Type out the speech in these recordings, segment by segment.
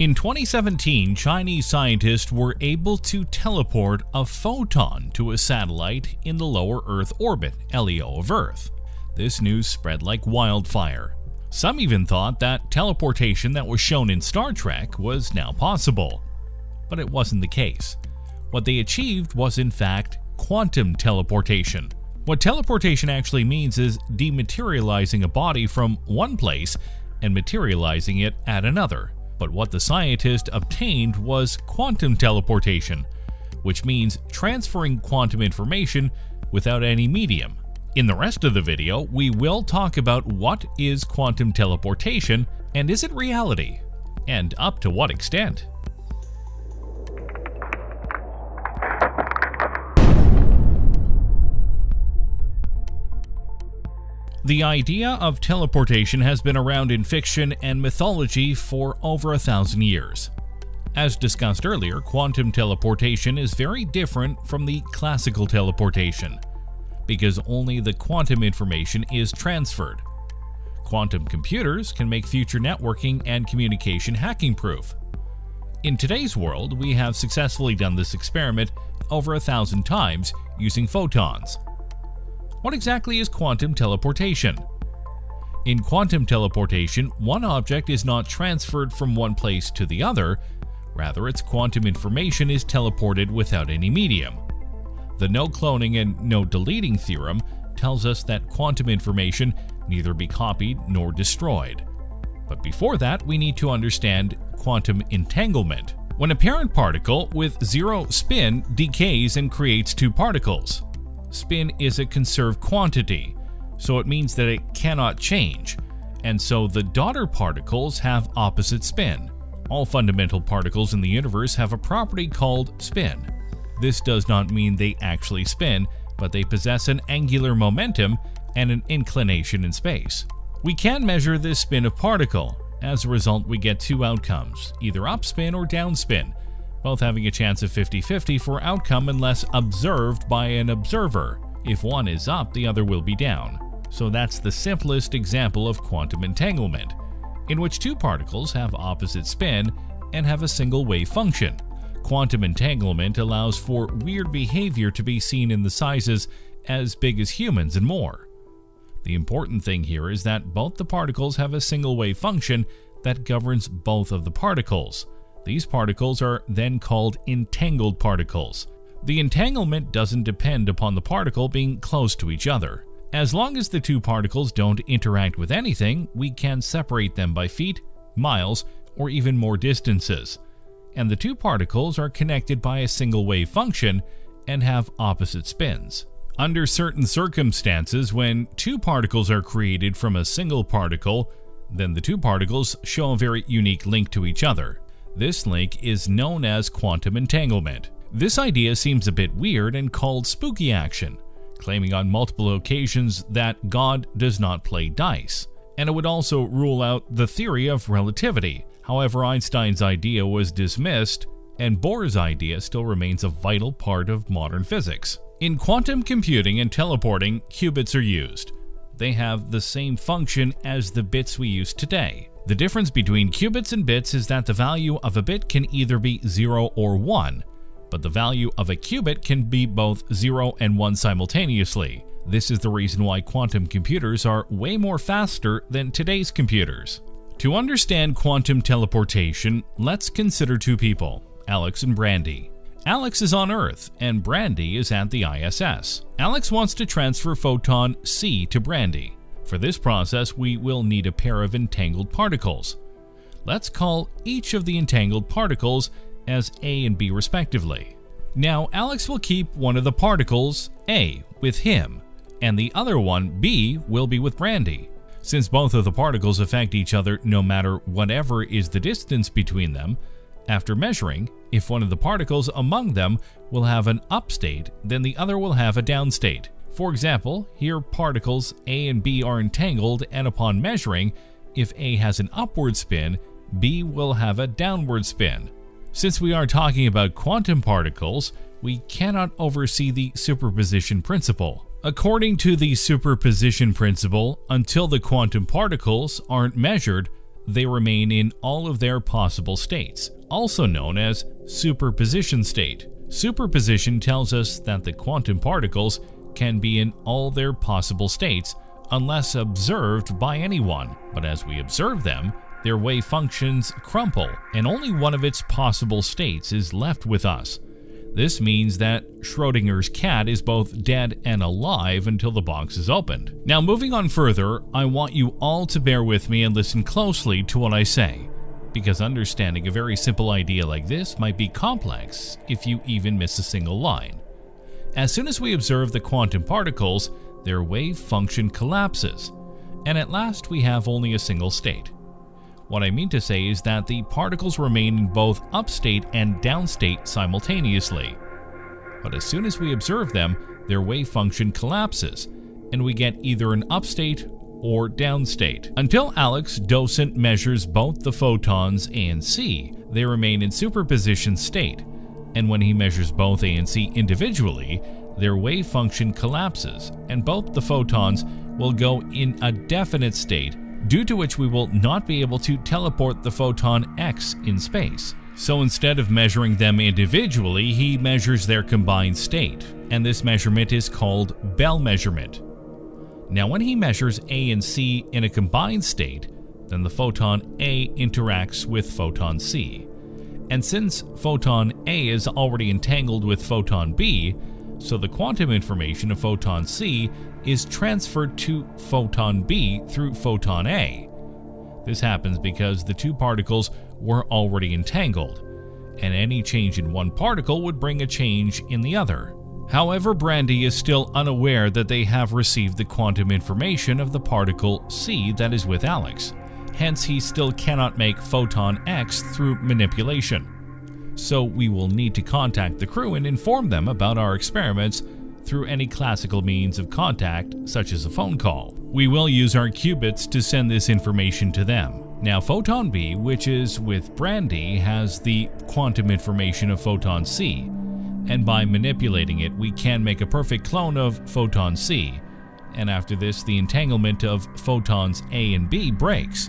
In 2017, Chinese scientists were able to teleport a photon to a satellite in the lower Earth orbit, LEO of Earth. This news spread like wildfire. Some even thought that teleportation that was shown in Star Trek was now possible. But it wasn't the case. What they achieved was, in fact, quantum teleportation. What teleportation actually means is dematerializing a body from one place and materializing it at another. But what the scientist obtained was quantum teleportation, which means transferring quantum information without any medium. In the rest of the video, we will talk about what is quantum teleportation and is it reality, and up to what extent. The idea of teleportation has been around in fiction and mythology for over 1,000 years. As discussed earlier, quantum teleportation is very different from the classical teleportation, because only the quantum information is transferred. Quantum computers can make future networking and communication hacking-proof. In today's world, we have successfully done this experiment over 1,000 times using photons. What exactly is quantum teleportation? In quantum teleportation, one object is not transferred from one place to the other, rather its quantum information is teleported without any medium. The no cloning and no deleting theorem tells us that quantum information neither be copied nor destroyed. But before that, we need to understand quantum entanglement, when a parent particle with zero spin decays and creates two particles. Spin is a conserved quantity, so it means that it cannot change, and so the daughter particles have opposite spin. All fundamental particles in the universe have a property called spin. This does not mean they actually spin, but they possess an angular momentum and an inclination in space. We can measure this spin of particle. As a result, we get two outcomes, either upspin or downspin, both having a chance of 50-50 for outcome unless observed by an observer. If one is up, the other will be down. So that's the simplest example of quantum entanglement, in which two particles have opposite spin and have a single wave function. Quantum entanglement allows for weird behavior to be seen in the sizes as big as humans and more. The important thing here is that both the particles have a single wave function that governs both of the particles. These particles are then called entangled particles. The entanglement doesn't depend upon the particle being close to each other. As long as the two particles don't interact with anything, we can separate them by feet, miles, or even more distances. And the two particles are connected by a single wave function and have opposite spins. Under certain circumstances, when two particles are created from a single particle, then the two particles show a very unique link to each other. This link is known as quantum entanglement. This idea seems a bit weird and called spooky action, claiming on multiple occasions that God does not play dice. And it would also rule out the theory of relativity. However, Einstein's idea was dismissed, and Bohr's idea still remains a vital part of modern physics. In quantum computing and teleporting, qubits are used. They have the same function as the bits we use today. The difference between qubits and bits is that the value of a bit can either be 0 or 1, but the value of a qubit can be both 0 and 1 simultaneously. This is the reason why quantum computers are way more faster than today's computers. To understand quantum teleportation, let's consider two people, Alex and Brandy. Alex is on Earth, and Brandy is at the ISS. Alex wants to transfer photon C to Brandy. For this process, we will need a pair of entangled particles. Let's call each of the entangled particles as A and B respectively. Now, Alex will keep one of the particles, A, with him, and the other one, B, will be with Brandy. Since both of the particles affect each other no matter whatever is the distance between them, after measuring, if one of the particles among them will have an up state, then the other will have a down state. For example, here particles A and B are entangled, and upon measuring, if A has an upward spin, B will have a downward spin. Since we are talking about quantum particles, we cannot oversee the superposition principle. According to the superposition principle, until the quantum particles aren't measured, they remain in all of their possible states, also known as superposition state. Superposition tells us that the quantum particles can be in all their possible states unless observed by anyone, but as we observe them, their wave functions crumple and only one of its possible states is left with us. This means that Schrödinger's cat is both dead and alive until the box is opened. Now moving on further, I want you all to bear with me and listen closely to what I say, because understanding a very simple idea like this might be complex if you even miss a single line. As soon as we observe the quantum particles, their wave function collapses, and at last we have only a single state. What I mean to say is that the particles remain in both upstate and downstate simultaneously. But as soon as we observe them, their wave function collapses, and we get either an upstate or downstate. Until Alex Docent measures both the photons A and C, they remain in superposition state, and when he measures both A and C individually, their wave function collapses, and both the photons will go in a definite state, due to which we will not be able to teleport the photon X in space. So instead of measuring them individually, he measures their combined state, and this measurement is called Bell measurement. Now when he measures A and C in a combined state, then the photon A interacts with photon C. And since photon A is already entangled with photon B, so the quantum information of photon C is transferred to photon B through photon A. This happens because the two particles were already entangled, and any change in one particle would bring a change in the other. However, Brandy is still unaware that they have received the quantum information of the particle C that is with Alex, hence he still cannot make photon X through manipulation. So we will need to contact the crew and inform them about our experiments through any classical means of contact, such as a phone call. We will use our qubits to send this information to them. Now photon B, which is with Brandy, has the quantum information of photon C, and by manipulating it we can make a perfect clone of photon C, and after this the entanglement of photons A and B breaks,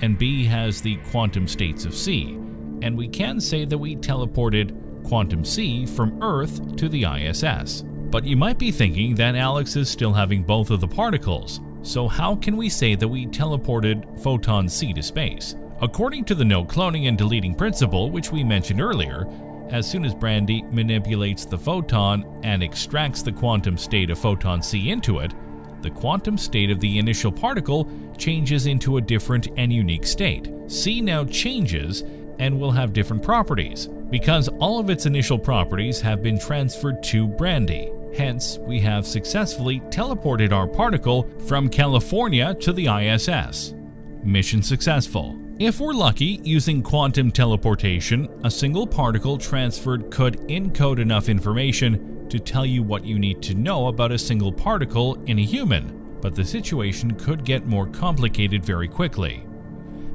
and B has the quantum states of C, and we can say that we teleported quantum C from Earth to the ISS. But you might be thinking that Alex is still having both of the particles, so how can we say that we teleported photon C to space? According to the no cloning and deleting principle, which we mentioned earlier, as soon as Brandy manipulates the photon and extracts the quantum state of photon C into it, the quantum state of the initial particle changes into a different and unique state. C now changes and will have different properties, because all of its initial properties have been transferred to Brandy. Hence, we have successfully teleported our particle from California to the ISS. Mission successful. If we're lucky, using quantum teleportation, a single particle transferred could encode enough information to tell you what you need to know about a single particle in a human, but the situation could get more complicated very quickly.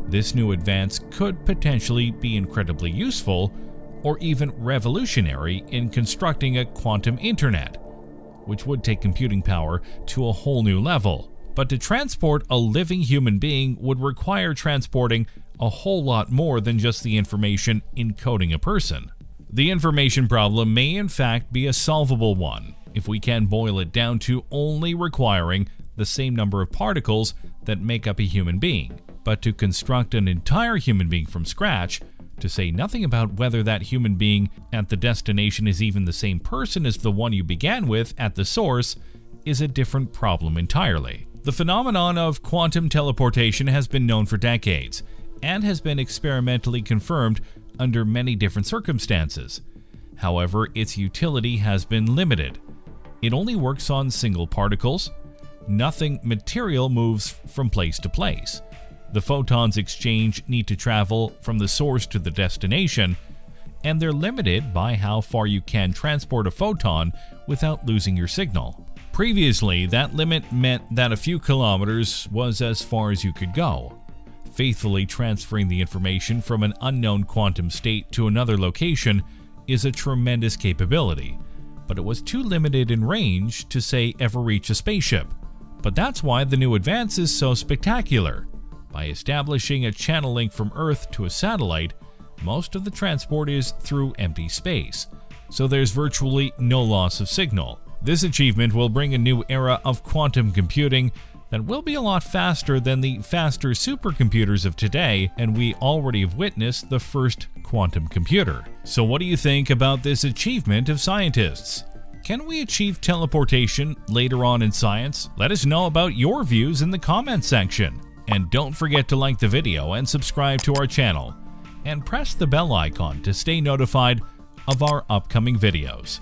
This new advance could potentially be incredibly useful or even revolutionary in constructing a quantum internet, which would take computing power to a whole new level. But to transport a living human being would require transporting a whole lot more than just the information encoding a person. The information problem may in fact be a solvable one if we can boil it down to only requiring the same number of particles that make up a human being. But to construct an entire human being from scratch, to say nothing about whether that human being at the destination is even the same person as the one you began with at the source, is a different problem entirely. The phenomenon of quantum teleportation has been known for decades and has been experimentally confirmed under many different circumstances. However, its utility has been limited. It only works on single particles. Nothing material moves from place to place. The photons exchanged need to travel from the source to the destination, and they're limited by how far you can transport a photon without losing your signal. Previously, that limit meant that a few kilometers was as far as you could go. Faithfully transferring the information from an unknown quantum state to another location is a tremendous capability, but it was too limited in range to say ever reach a spaceship. But that's why the new advance is so spectacular. By establishing a channel link from Earth to a satellite, most of the transport is through empty space, so there's virtually no loss of signal. This achievement will bring a new era of quantum computing that will be a lot faster than the faster supercomputers of today, and we already have witnessed the first quantum computer. So what do you think about this achievement of scientists? Can we achieve teleportation later on in science? Let us know about your views in the comments section. And don't forget to like the video and subscribe to our channel. And press the bell icon to stay notified of our upcoming videos.